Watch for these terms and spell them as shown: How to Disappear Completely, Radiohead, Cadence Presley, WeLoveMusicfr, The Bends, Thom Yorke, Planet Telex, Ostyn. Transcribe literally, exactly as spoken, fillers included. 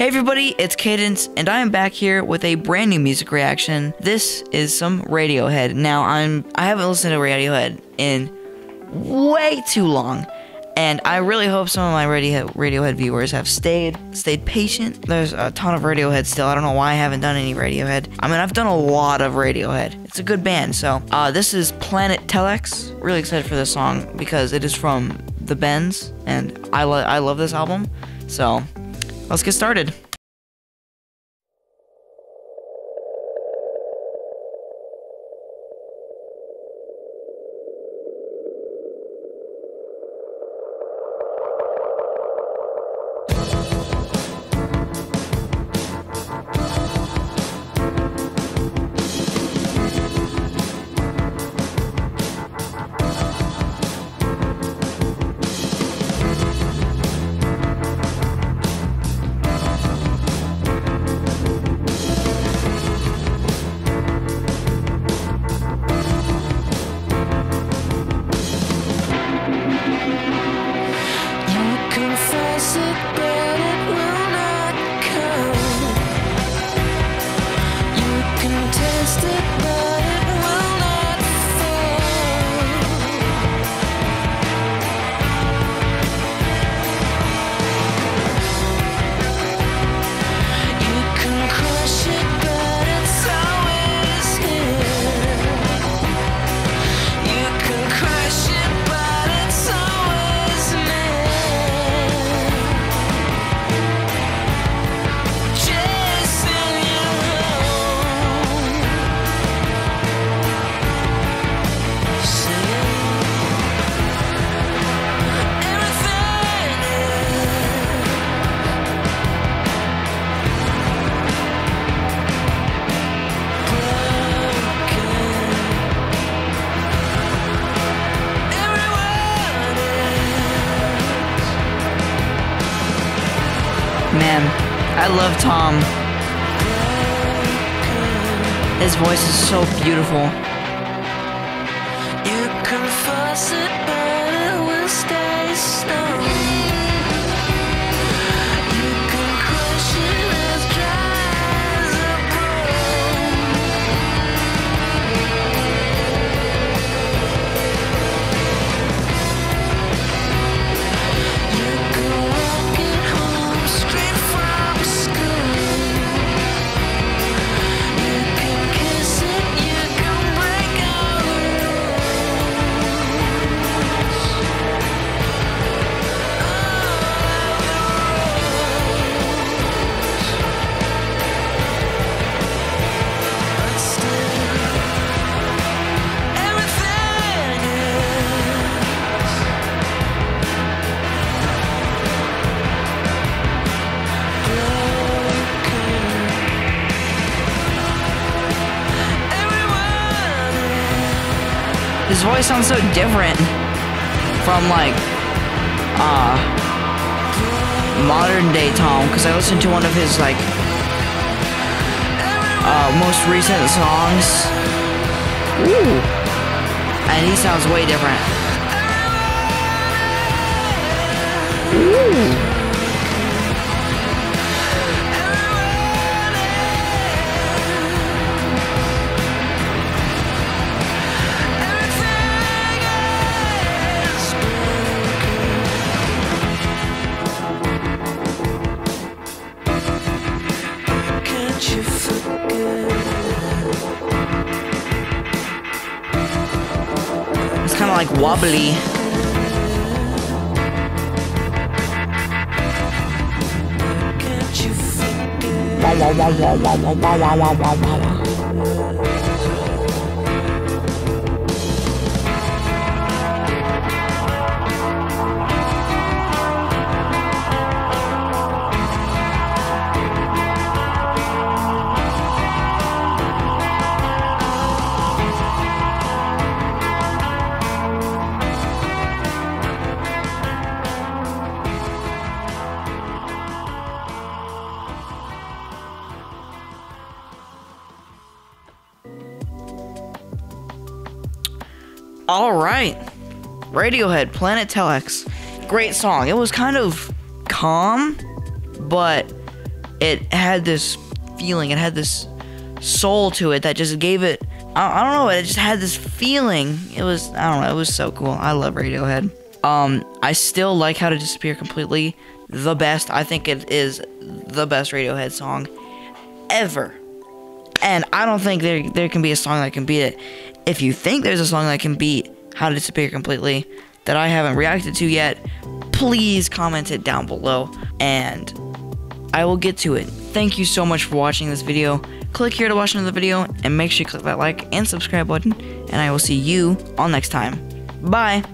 Hey everybody, it's Cadence, and I am back here with a brand new music reaction. This is some Radiohead. Now, I'm, I haven't listened to Radiohead in way too long, and I really hope some of my Radiohead, Radiohead viewers have stayed, stayed patient. There's a ton of Radiohead still. I don't know why I haven't done any Radiohead. I mean, I've done a lot of Radiohead. It's a good band, so. Uh, this is Planet Telex. Really excited for this song, because it is from The Bends, and I, lo I love this album, so. Let's get started. Man, I love Tom. His voice is so beautiful. You can force it, but it will stay slow. His voice sounds so different from like uh, modern day Tom, because I listened to one of his like uh, most recent songs. Ooh, and he sounds way different. Ooh. Kind of like wobbly. All right, Radiohead, Planet Telex, great song. It was kind of calm, but it had this feeling, it had this soul to it that just gave it, I, I don't know, it just had this feeling. It was, I don't know, it was so cool. I love Radiohead. Um, I still like How to Disappear Completely the best. I think it is the best Radiohead song ever. And I don't think there there can be a song that can beat it. If you think there's a song that can beat How to Disappear Completely that I haven't reacted to yet, please comment it down below and I will get to it. Thank you so much for watching this video. Click here to watch another video and make sure you click that like and subscribe button, and I will see you all next time. Bye!